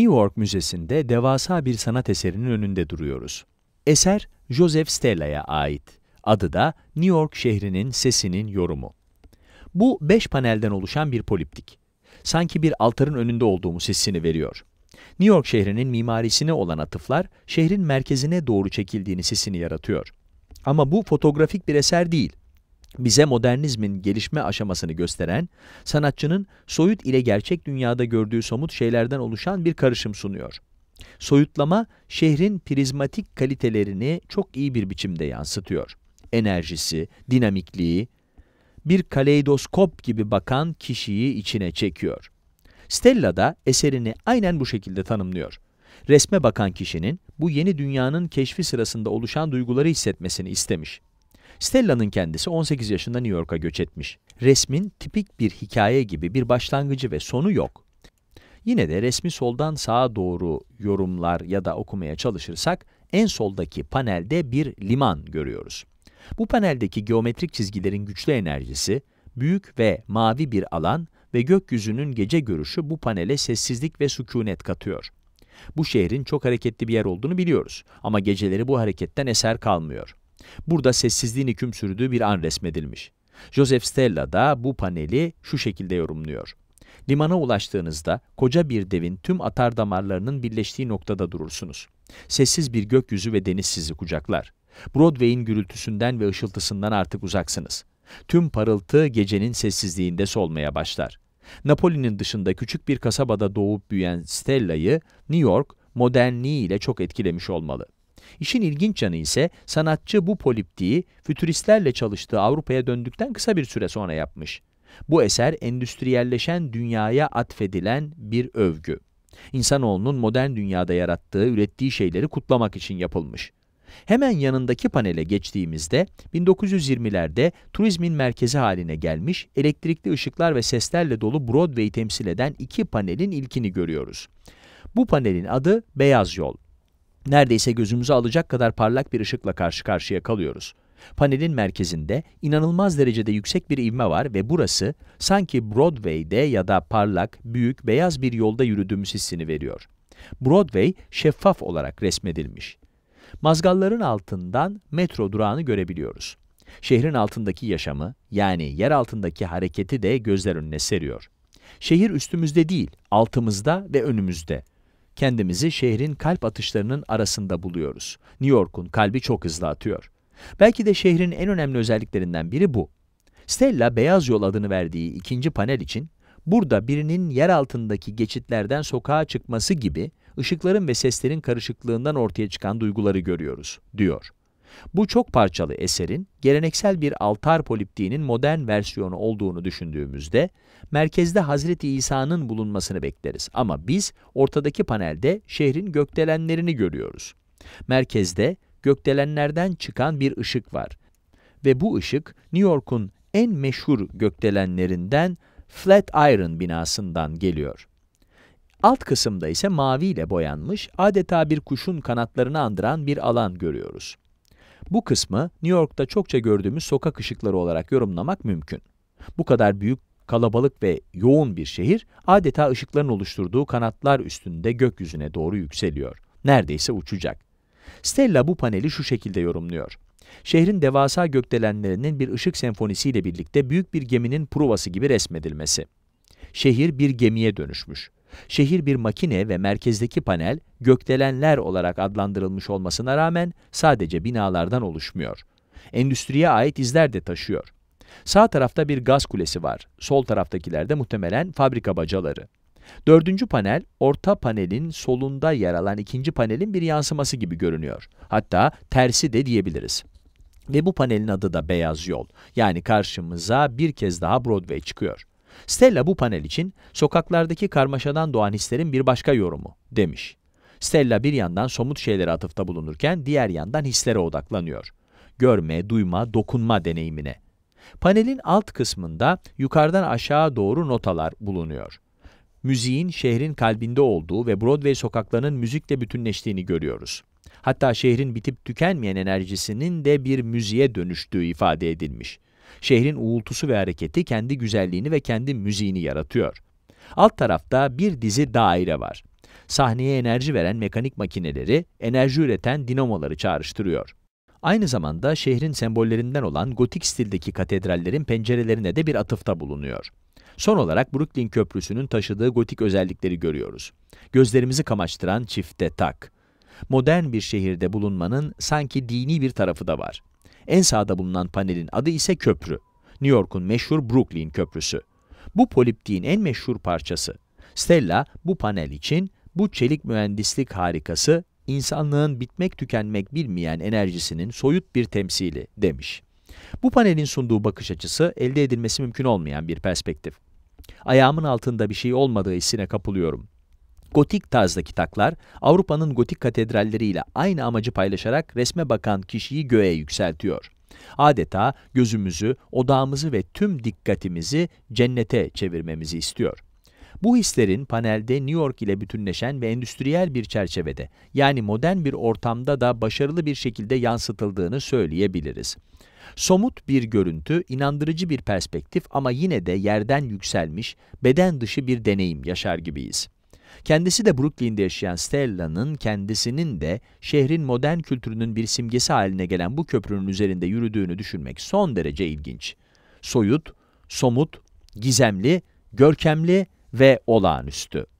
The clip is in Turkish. New York Müzesi'nde devasa bir sanat eserinin önünde duruyoruz. Eser, Joseph Stella'ya ait. Adı da New York şehrinin sesinin yorumu. Bu 5 panelden oluşan bir poliptik. Sanki bir altarın önünde olduğumuz hissini veriyor. New York şehrinin mimarisine olan atıflar, şehrin merkezine doğru çekildiğini hissini yaratıyor. Ama bu fotoğrafik bir eser değil. Bize modernizmin gelişme aşamasını gösteren, sanatçının soyut ile gerçek dünyada gördüğü somut şeylerden oluşan bir karışım sunuyor. Soyutlama, şehrin prizmatik kalitelerini çok iyi bir biçimde yansıtıyor. Enerjisi, dinamikliği, bir kaleidoskop gibi bakan kişiyi içine çekiyor. Stella da eserini aynen bu şekilde tanımlıyor. Resme bakan kişinin bu yeni dünyanın keşfi sırasında oluşan duyguları hissetmesini istemiş. Stella'nın kendisi 18 yaşında New York'a göç etmiş. Resmin tipik bir hikaye gibi bir başlangıcı ve sonu yok. Yine de resmi soldan sağa doğru yorumlar ya da okumaya çalışırsak, en soldaki panelde bir liman görüyoruz. Bu paneldeki geometrik çizgilerin güçlü enerjisi, büyük ve mavi bir alan ve gökyüzünün gece görüşü bu panele sessizlik ve sükunet katıyor. Bu şehrin çok hareketli bir yer olduğunu biliyoruz ama geceleri bu hareketten eser kalmıyor. Burada sessizliğin hüküm sürdüğü bir an resmedilmiş. Joseph Stella da bu paneli şu şekilde yorumluyor. Limana ulaştığınızda koca bir devin tüm atardamarlarının birleştiği noktada durursunuz. Sessiz bir gökyüzü ve deniz sizi kucaklar. Broadway'in gürültüsünden ve ışıltısından artık uzaksınız. Tüm parıltı gecenin sessizliğinde solmaya başlar. Napoli'nin dışında küçük bir kasabada doğup büyüyen Stella'yı New York modernliğiyle çok etkilemiş olmalı. İşin ilginç yanı ise sanatçı bu poliptiği fütüristlerle çalıştığı Avrupa'ya döndükten kısa bir süre sonra yapmış. Bu eser endüstriyelleşen dünyaya atfedilen bir övgü. İnsanoğlunun modern dünyada yarattığı, ürettiği şeyleri kutlamak için yapılmış. Hemen yanındaki panele geçtiğimizde 1920'lerde turizmin merkezi haline gelmiş, elektrikli ışıklar ve seslerle dolu Broadway'i temsil eden 2 panelin ilkini görüyoruz. Bu panelin adı Beyaz Yol. Neredeyse gözümüzü alacak kadar parlak bir ışıkla karşı karşıya kalıyoruz. Panelin merkezinde inanılmaz derecede yüksek bir ivme var ve burası sanki Broadway'de ya da parlak, büyük, beyaz bir yolda yürüdüğümüz hissini veriyor. Broadway şeffaf olarak resmedilmiş. Mazgalların altından metro durağını görebiliyoruz. Şehrin altındaki yaşamı, yani yer altındaki hareketi de gözler önüne seriyor. Şehir üstümüzde değil, altımızda ve önümüzde. Kendimizi şehrin kalp atışlarının arasında buluyoruz. New York'un kalbi çok hızlı atıyor. Belki de şehrin en önemli özelliklerinden biri bu. Stella, Beyaz Yol adını verdiği 2. panel için, burada birinin yer altındaki geçitlerden sokağa çıkması gibi ışıkların ve seslerin karışıklığından ortaya çıkan duyguları görüyoruz, diyor. Bu çok parçalı eserin, geleneksel bir altar poliptiğinin modern versiyonu olduğunu düşündüğümüzde, merkezde Hazreti İsa'nın bulunmasını bekleriz. Ama biz, ortadaki panelde şehrin gökdelenlerini görüyoruz. Merkezde, gökdelenlerden çıkan bir ışık var. Ve bu ışık, New York'un en meşhur gökdelenlerinden Flat Iron binasından geliyor. Alt kısımda ise maviyle boyanmış, adeta bir kuşun kanatlarını andıran bir alan görüyoruz. Bu kısmı New York'ta çokça gördüğümüz sokak ışıkları olarak yorumlamak mümkün. Bu kadar büyük, kalabalık ve yoğun bir şehir, adeta ışıkların oluşturduğu kanatlar üstünde gökyüzüne doğru yükseliyor. Neredeyse uçacak. Stella bu paneli şu şekilde yorumluyor. Şehrin devasa gökdelenlerinin bir ışık senfonisiyle birlikte büyük bir geminin pruvası gibi resmedilmesi. Şehir bir gemiye dönüşmüş. Şehir bir makine ve merkezdeki panel, gökdelenler olarak adlandırılmış olmasına rağmen sadece binalardan oluşmuyor. Endüstriye ait izler de taşıyor. Sağ tarafta bir gaz kulesi var, sol taraftakiler de muhtemelen fabrika bacaları. 4. panel, orta panelin solunda yer alan 2. panelin bir yansıması gibi görünüyor. Hatta tersi de diyebiliriz. Ve bu panelin adı da Beyaz Yol. Yani karşımıza bir kez daha Broadway çıkıyor. Stella bu panel için sokaklardaki karmaşadan doğan hislerin bir başka yorumu demiş. Stella bir yandan somut şeylere atıfta bulunurken diğer yandan hislere odaklanıyor. Görme, duyma, dokunma deneyimine. Panelin alt kısmında yukarıdan aşağı doğru notalar bulunuyor. Müziğin şehrin kalbinde olduğu ve Broadway sokaklarının müzikle bütünleştiğini görüyoruz. Hatta şehrin bitip tükenmeyen enerjisinin de bir müziğe dönüştüğü ifade edilmiş. Şehrin uğultusu ve hareketi kendi güzelliğini ve kendi müziğini yaratıyor. Alt tarafta bir dizi daire var. sahneye enerji veren mekanik makineleri, enerji üreten dinamoları çağrıştırıyor. Aynı zamanda şehrin sembollerinden olan gotik stildeki katedrallerin pencerelerine de bir atıfta bulunuyor. Son olarak Brooklyn Köprüsü'nün taşıdığı gotik özellikleri görüyoruz. Gözlerimizi kamaştıran çifte tak. Modern bir şehirde bulunmanın sanki dini bir tarafı da var. En sağda bulunan panelin adı ise köprü. New York'un meşhur Brooklyn Köprüsü. Bu poliptiğin en meşhur parçası. Stella bu panel için bu çelik mühendislik harikası insanlığın bitmek tükenmek bilmeyen enerjisinin soyut bir temsili demiş. Bu panelin sunduğu bakış açısı elde edilmesi mümkün olmayan bir perspektif. Ayağımın altında bir şey olmadığı hissine kapılıyorum. Gotik tarzdaki taklar Avrupa'nın gotik katedralleriyle aynı amacı paylaşarak resme bakan kişiyi göğe yükseltiyor. Adeta gözümüzü, odağımızı ve tüm dikkatimizi cennete çevirmemizi istiyor. Bu hislerin panelde New York ile bütünleşen ve endüstriyel bir çerçevede, yani modern bir ortamda da başarılı bir şekilde yansıtıldığını söyleyebiliriz. Somut bir görüntü, inandırıcı bir perspektif ama yine de yerden yükselmiş, beden dışı bir deneyim yaşar gibiyiz. Kendisi de Brooklyn'de yaşayan Stella'nın kendisinin de şehrin modern kültürünün bir simgesi haline gelen bu köprünün üzerinde yürüdüğünü düşünmek son derece ilginç. Soyut, somut, gizemli, görkemli ve olağanüstü.